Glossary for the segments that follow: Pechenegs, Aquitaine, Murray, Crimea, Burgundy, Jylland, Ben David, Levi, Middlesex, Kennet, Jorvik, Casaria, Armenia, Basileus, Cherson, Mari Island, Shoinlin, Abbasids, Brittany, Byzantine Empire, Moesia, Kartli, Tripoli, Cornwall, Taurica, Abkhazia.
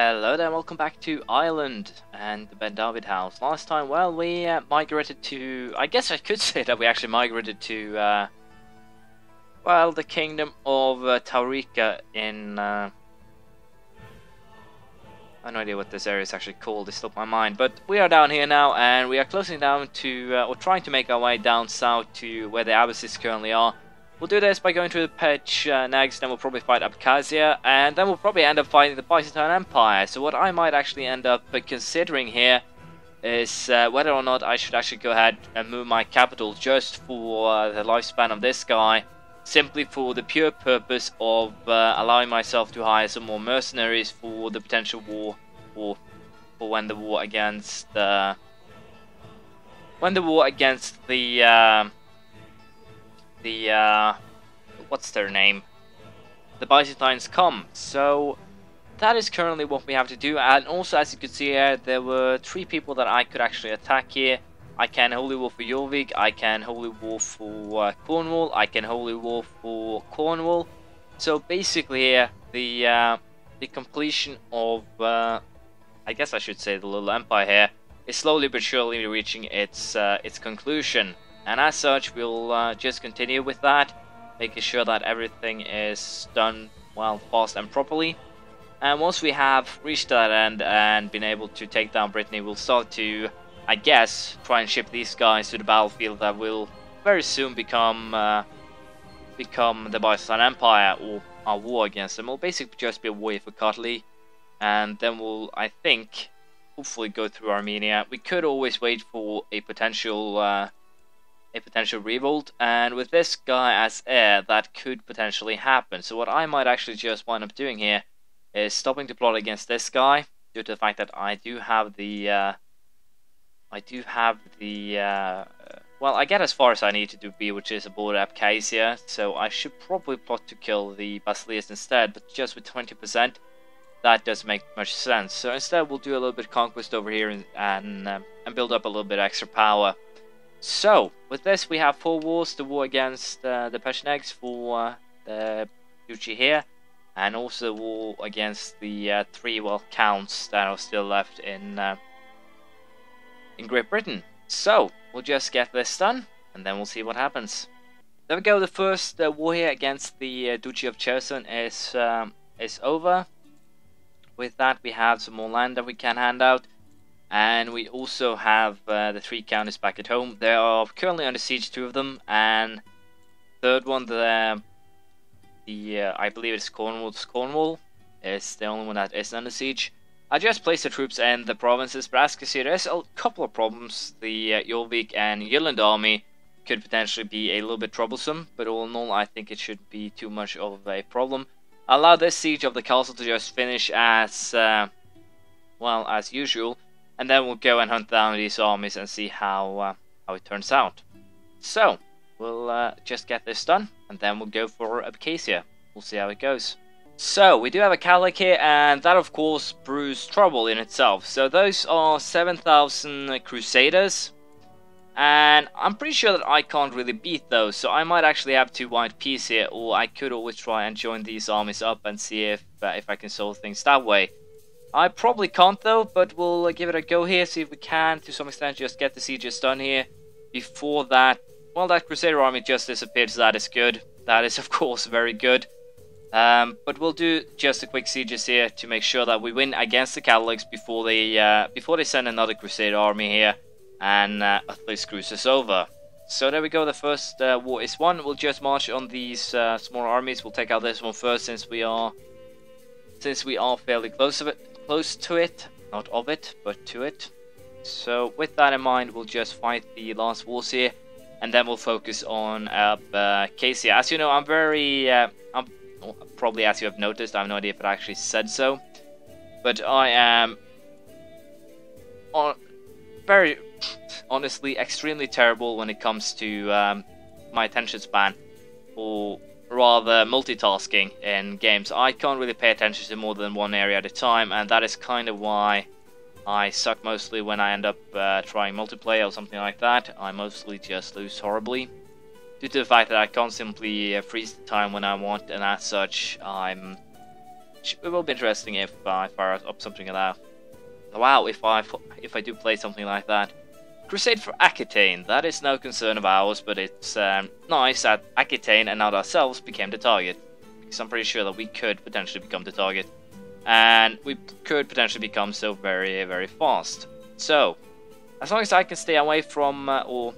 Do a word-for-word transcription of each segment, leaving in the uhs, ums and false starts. Hello there, welcome back to Ireland and the Ben David house. Last time, well, we uh, migrated to... I guess I could say that we actually migrated to, uh, well, the kingdom of uh, Taurica in... Uh, I have no idea what this area is actually called, it's slipped my mind. But we are down here now, and we are closing down to, uh, or trying to make our way down south to where the Abbasids currently are. We'll do this by going to the Pechenegs, then we'll probably fight Abkhazia, and then we'll probably end up fighting the Byzantine Empire. So what I might actually end up considering here is uh, whether or not I should actually go ahead and move my capital just for uh, the lifespan of this guy, simply for the pure purpose of uh, allowing myself to hire some more mercenaries for the potential war, or for when the war against uh, when the war against the. Uh, The, uh, what's their name? The Byzantines come. So, that is currently what we have to do. And also, as you can see here, there were three people that I could actually attack here. I can Holy War for Jorvik, I can Holy War for uh, Cornwall, I can Holy War for Cornwall. So, basically here, the, uh, the completion of, uh, I guess I should say the little empire here, is slowly but surely reaching its, uh, its conclusion. And as such, we'll uh, just continue with that, making sure that everything is done well, fast and properly. And once we have reached that end and been able to take down Brittany, we'll start to, I guess, try and ship these guys to the battlefield that will very soon become uh, become the Byzantine Empire, or our war against them. It'll basically just be a war for Kartli, and then we'll, I think, hopefully go through Armenia. We could always wait for a potential... Uh, a potential revolt, and with this guy as heir, that could potentially happen. So what I might actually just wind up doing here is stopping to plot against this guy, due to the fact that I do have the uh, I do have the uh, well, I get as far as I need to do B, which is aboard Abkhazia, so I should probably plot to kill the Basileus instead, but just with twenty percent that doesn't make much sense. So instead we'll do a little bit of conquest over here and and, um, and build up a little bit extra power. So, with this we have four wars, the war against uh, the Pechenegs for uh, the duchy here, and also the war against the uh, three well counts that are still left in uh, in Great Britain. So, we'll just get this done, and then we'll see what happens. There we go, the first uh, war here against the uh, duchy of Cherson is, um, is over. With that we have some more land that we can hand out. And we also have uh, the three counties back at home. They are currently under siege, two of them, and third one, the the uh, I believe it's Cornwall. Cornwall is the only one that isn't under siege. I just placed the troops in the provinces, but as you see, there's a couple of problems. The uh, Jorvik and Jylland army could potentially be a little bit troublesome, but all in all, I think it should be too much of a problem. Allow this siege of the castle to just finish as uh, well as usual. And then we'll go and hunt down these armies and see how uh, how it turns out. So, we'll uh, just get this done, and then we'll go for Abkhazia. We'll see how it goes. So, we do have a Catholic here, and that of course brews trouble in itself. So those are seven thousand Crusaders, and I'm pretty sure that I can't really beat those, so I might actually have to white peace here, or I could always try and join these armies up and see if, uh, if I can solve things that way. I probably can't though, but we'll give it a go here, see if we can, to some extent, just get the sieges done here. Before that, well, that Crusader army just disappeared, so that is good. That is, of course, very good. Um, but we'll do just a quick sieges here to make sure that we win against the Catholics before they uh, before they send another Crusader army here and uh, utterly screws us over. So there we go, the first uh, war is won. We'll just march on these uh, smaller armies. We'll take out this one first, since we are since we are fairly close of it. Close to it, not of it, but to it. So with that in mind, we'll just fight the last wars here, and then we'll focus on Abkhazia. As you know, I'm very, uh, I'm well, probably as you have noticed, I have no idea if it actually said so, but I am on, very, honestly, extremely terrible when it comes to um, my attention span, or rather multitasking in games. I can't really pay attention to more than one area at a time, and that is kind of why I suck mostly when I end up uh, trying multiplayer or something like that. I mostly just lose horribly, due to the fact that I can't simply uh, freeze the time when I want, and as such I'm it will be interesting if I fire up something like that. Wow, if I if I do play something like that. Crusade for Aquitaine. That is no concern of ours, but it's um, nice that Aquitaine and not ourselves became the target. Because I'm pretty sure that we could potentially become the target. And we could potentially become so very, very fast. So, as long as I can stay away from uh, or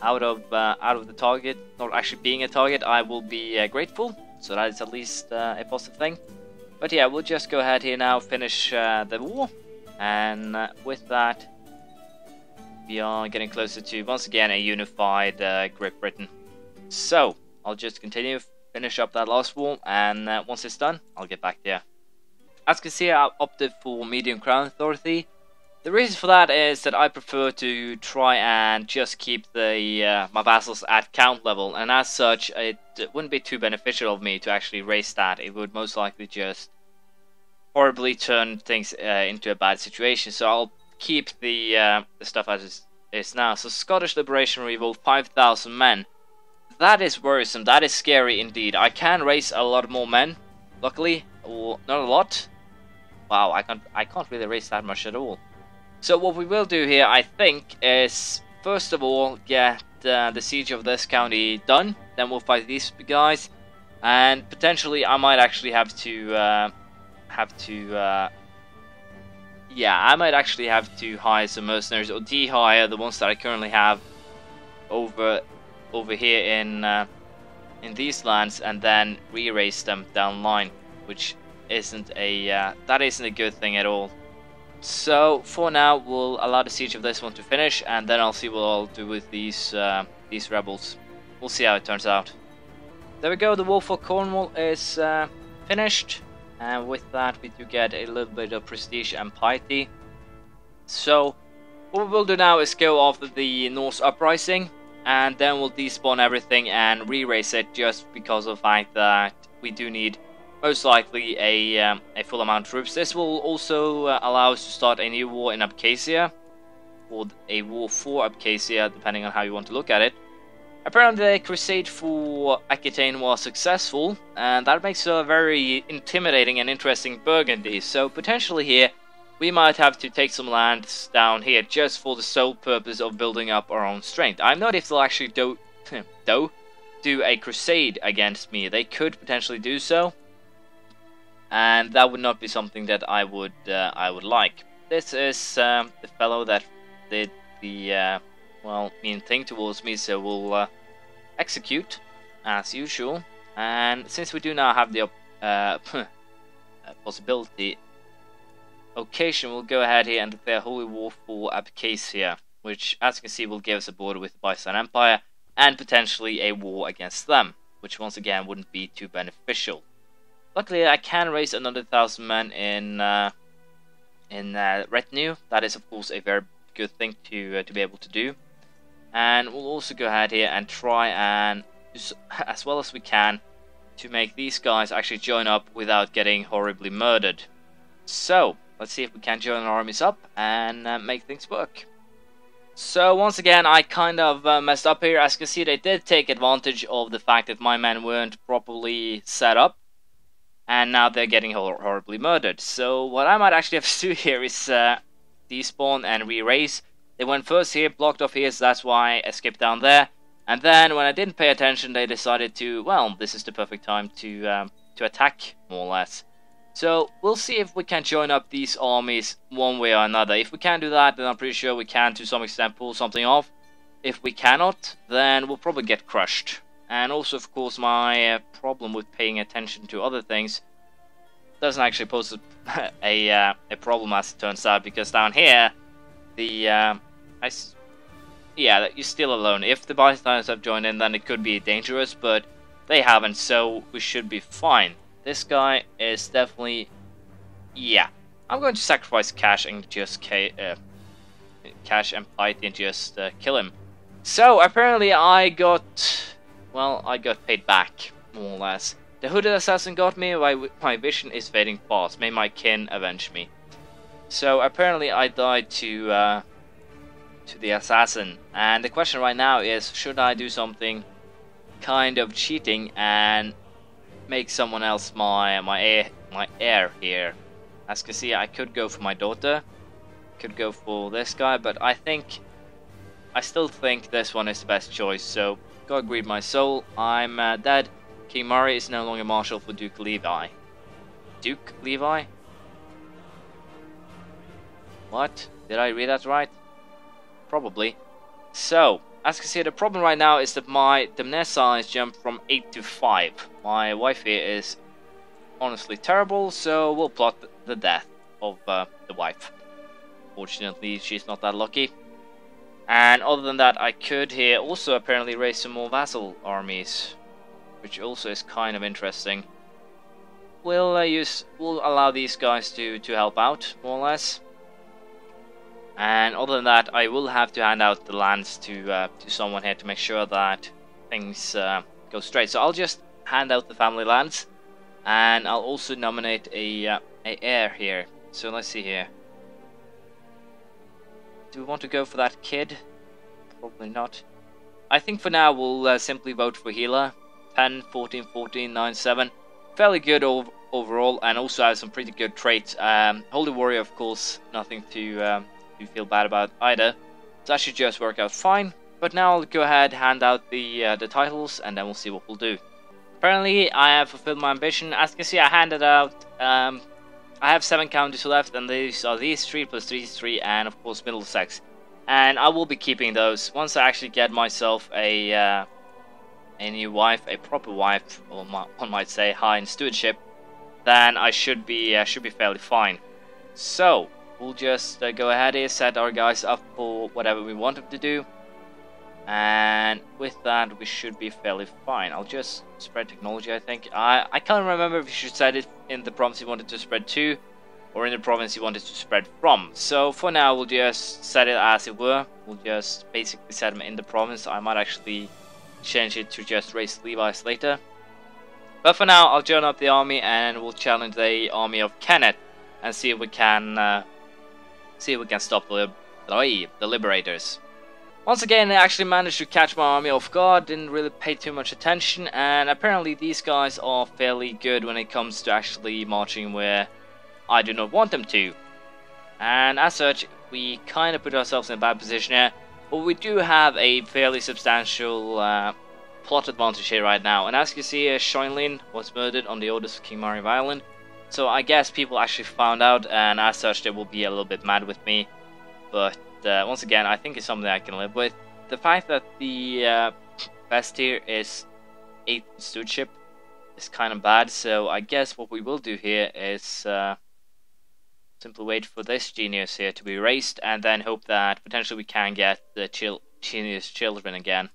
out of uh, out of the target, not actually being a target, I will be uh, grateful. So that is at least uh, a positive thing. But yeah, we'll just go ahead here now, finish uh, the war. And uh, with that, we are getting closer to, once again, a unified uh, Great Britain. So, I'll just continue, finish up that last wall, and uh, once it's done, I'll get back there. As you can see, I opted for medium crown authority. The reason for that is that I prefer to try and just keep the uh, my vassals at count level, and as such, it wouldn't be too beneficial of me to actually raise that. It would most likely just horribly turn things uh, into a bad situation, so I'll keep the, uh, the stuff as it is now. So Scottish Liberation Revolt, five thousand men. That is worrisome. That is scary indeed. I can raise a lot more men, luckily. Or not a lot. Wow, I can't, I can't really raise that much at all. So what we will do here, I think, is first of all get uh, the siege of this county done. Then we'll fight these guys. And potentially I might actually have to... Uh, have to... Uh, Yeah, I might actually have to hire some mercenaries or de-hire the ones that I currently have over over here in uh, in these lands, and then re-raise them down line, which isn't a uh, that isn't a good thing at all. So for now, we'll allow the siege of this one to finish, and then I'll see what I'll do with these uh, these rebels. We'll see how it turns out. There we go. The war for Cornwall is uh, finished. And with that, we do get a little bit of prestige and piety. So, what we will do now is go after the Norse uprising. And then we'll despawn everything and re-raise it, just because of the fact that we do need, most likely, a, um, a full amount of troops. This will also uh, allow us to start a new war in Abkhazia. Or a war for Abkhazia, depending on how you want to look at it. Apparently the crusade for Aquitaine was successful, and that makes a very intimidating and interesting Burgundy, so potentially here we might have to take some lands down here just for the sole purpose of building up our own strength. I'm not if they'll actually do, do, do a crusade against me. They could potentially do so, and that would not be something that I would uh, I would like. This is um, the fellow that did the... Uh, well, mean thing towards me, so we'll uh, execute as usual. And since we do now have the uh, possibility, occasion, we'll go ahead here and declare holy war for Abkhazia, which, as you can see, will give us a border with the Byzantine Empire and potentially a war against them, which once again wouldn't be too beneficial. Luckily, I can raise another thousand men in uh, in uh, retinue. That is, of course, a very good thing to uh, to be able to do. And we'll also go ahead here and try and, as well as we can, to make these guys actually join up without getting horribly murdered. So, let's see if we can join our armies up and uh, make things work. So, once again, I kind of uh, messed up here. As you can see, they did take advantage of the fact that my men weren't properly set up. And now they're getting hor horribly murdered. So, what I might actually have to do here is uh, despawn and re-raise. They went first here, blocked off here, so that's why I skipped down there. And then, when I didn't pay attention, they decided to, well, this is the perfect time to um, to attack, more or less. So, we'll see if we can join up these armies one way or another. If we can do that, then I'm pretty sure we can, to some extent, pull something off. If we cannot, then we'll probably get crushed. And also, of course, my uh, problem with paying attention to other things doesn't actually pose a a, uh, a problem, as it turns out, because down here, the uh, I s yeah, you're still alone. If the Byzantines have joined in, then it could be dangerous, but they haven't, so we should be fine. This guy is definitely, yeah. I'm going to sacrifice cash and just ca uh, cash and piety and just uh, kill him. So apparently, I got well, I got paid back, more or less. The hooded assassin got me, my, my vision is fading fast, may my kin avenge me. So apparently I died to uh, to the assassin, and the question right now is, should I do something kind of cheating and make someone else my my heir, my heir here. As you can see, I could go for my daughter, could go for this guy, but I think, I still think this one is the best choice. So, God grieve my soul, I'm uh, dead. King Murray is no longer marshal for Duke Levi. Duke Levi? What? Did I read that right? Probably. So, as you can see, the problem right now is that my Demne size jumped from eight to five. My wife here is honestly terrible, so we'll plot the death of uh, the wife. Fortunately, she's not that lucky. And other than that, I could here also apparently raise some more vassal armies, which also is kind of interesting. We'll uh, use, we'll allow these guys to to help out more or less. And other than that, I will have to hand out the lands to uh, to someone here to make sure that things uh, go straight. So I'll just hand out the family lands, and I'll also nominate a uh, a heir here. So let's see here. Do we want to go for that kid? Probably not. I think for now we'll uh, simply vote for Hela. ten, fourteen, fourteen, nine, seven. Fairly good ov overall, and also has some pretty good traits. Um, Holy Warrior, of course, nothing to, um, to feel bad about either. So that should just work out fine. But now I'll go ahead, hand out the, uh, the titles, and then we'll see what we'll do. Apparently, I have fulfilled my ambition. As you can see, I handed out... Um, I have seven counties left, and these are these three plus three, three, and of course Middlesex, and I will be keeping those once I actually get myself a uh, a new wife, a proper wife, or my, one might say, high in stewardship. Then I should be uh, should be fairly fine. So we'll just uh, go ahead here, set our guys up for whatever we want them to do, and with that we should be fairly fine. I'll just spread technology. I think I I can't remember if you should set it in the province you wanted to spread to or in the province you wanted to spread from. So for now we'll just set it as it were. We'll just basically set them in the province. I might actually change it to just raise Levi's later, but for now I'll join up the army and we'll challenge the army of Kennet and see if we can uh, see if we can stop the the liberators. Once again, I actually managed to catch my army off guard, didn't really pay too much attention, and apparently these guys are fairly good when it comes to actually marching where I do not want them to. And as such, we kind of put ourselves in a bad position here, but we do have a fairly substantial uh, plot advantage here right now. And as you can see, uh, Shoinlin was murdered on the orders of King Mari Island, so I guess people actually found out, and as such they will be a little bit mad with me, but... Uh, once again, I think it's something I can live with. The fact that the uh, best here is eight stewardship is kind of bad, so I guess what we will do here is uh, simply wait for this genius here to be raised, and then hope that potentially we can get the chil genius children again.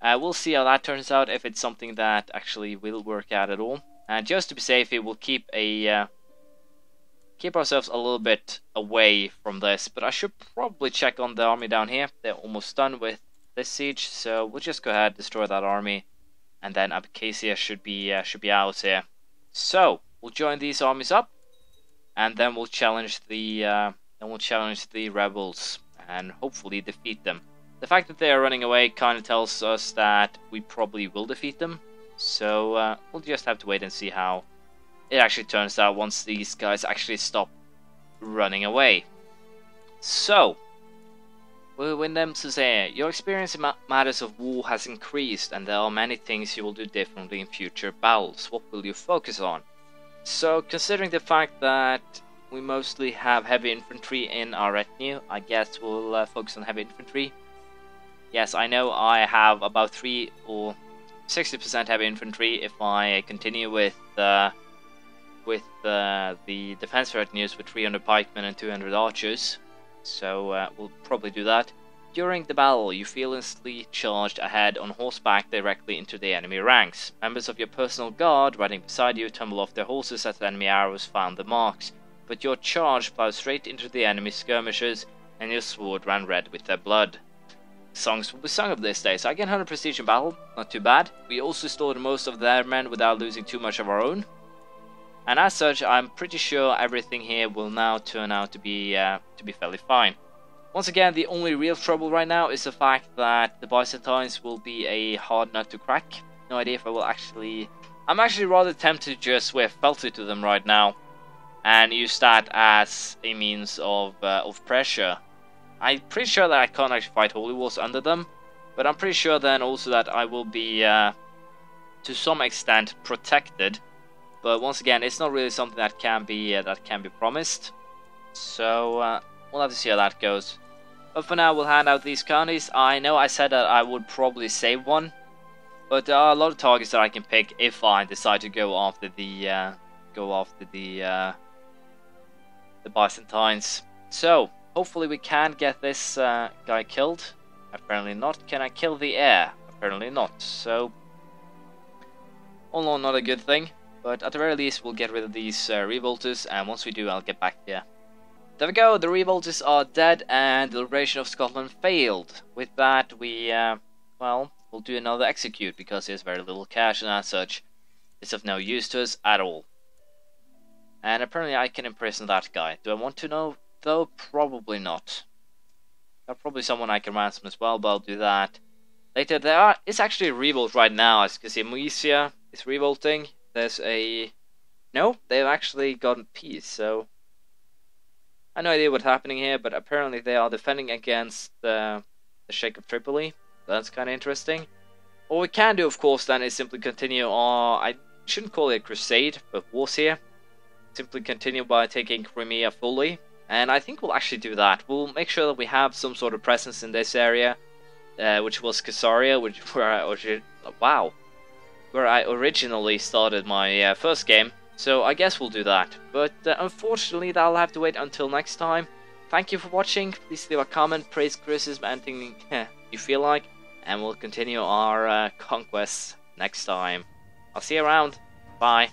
Uh, we'll see how that turns out, if it's something that actually will work out at all. And just to be safe here, we'll keep a... Uh, keep ourselves a little bit away from this, but I should probably check on the army down here. They're almost done with this siege, so we'll just go ahead, destroy that army, and then Abkhazia should be uh, should be out here. So we'll join these armies up, and then we'll challenge the uh, then we'll challenge the rebels and hopefully defeat them. The fact that they are running away kind of tells us that we probably will defeat them, so uh, we'll just have to wait and see how it actually turns out once these guys actually stop running away. So, we'll win them to say, your experience in matters of war has increased, and there are many things you will do differently in future battles. What will you focus on? So, considering the fact that we mostly have heavy infantry in our retinue, I guess we'll uh, focus on heavy infantry. Yes, I know I have about three or sixty percent heavy infantry if I continue with... Uh, with uh, the defense retinues with three hundred pikemen and two hundred archers, so uh, we'll probably do that. During the battle, you fearlessly charged ahead on horseback directly into the enemy ranks. Members of your personal guard riding beside you tumble off their horses as enemy arrows found the marks, but your charge plowed straight into the enemy skirmishers and your sword ran red with their blood. Songs will be sung of this day, so I get one hundred prestige in battle, not too bad. We also slaughtered most of their men without losing too much of our own. And as such, I'm pretty sure everything here will now turn out to be uh, to be fairly fine. Once again, the only real trouble right now is the fact that the Byzantines will be a hard nut to crack. No idea if I will actually I'm actually rather tempted to just wear fealty to them right now and use that as a means of, uh, of pressure. I'm pretty sure that I can't actually fight holy wars under them, but I'm pretty sure then also that I will be uh, to some extent protected. But once again, it's not really something that can be uh, that can be promised. So uh, we'll have to see how that goes. But for now, we'll hand out these counties. I know I said that I would probably save one, but there are a lot of targets that I can pick if I decide to go after the uh, go after the uh, the Byzantines. So hopefully we can get this uh, guy killed. Apparently not. Can I kill the heir? Apparently not. So all in all, not a good thing. But at the very least, we'll get rid of these uh, revolters, and once we do, I'll get back here. There we go, the revolters are dead, and the liberation of Scotland failed. With that, we, uh, well, we'll do another execute, because there's very little cash, and as such, it's of no use to us at all. And apparently I can imprison that guy. Do I want to know, though? Probably not. There's probably someone I can ransom as well, but I'll do that later. There are, it's actually a revolt right now, as you can see. Moesia is revolting. There's a... No, they've actually gotten peace, so... I have no idea what's happening here, but apparently they are defending against uh, the Sheikh of Tripoli. That's kind of interesting. What we can do, of course, then, is simply continue our... I shouldn't call it a crusade, but wars here. Simply continue by taking Crimea fully. And I think we'll actually do that. We'll make sure that we have some sort of presence in this area, uh, which was Casaria, which... where I... Should, wow. Where I originally started my uh, first game, so I guess we'll do that. But uh, unfortunately, that'll have to wait until next time. Thank you for watching. Please leave a comment, praise, criticism, anything you feel like, and we'll continue our uh, conquests next time. I'll see you around. Bye.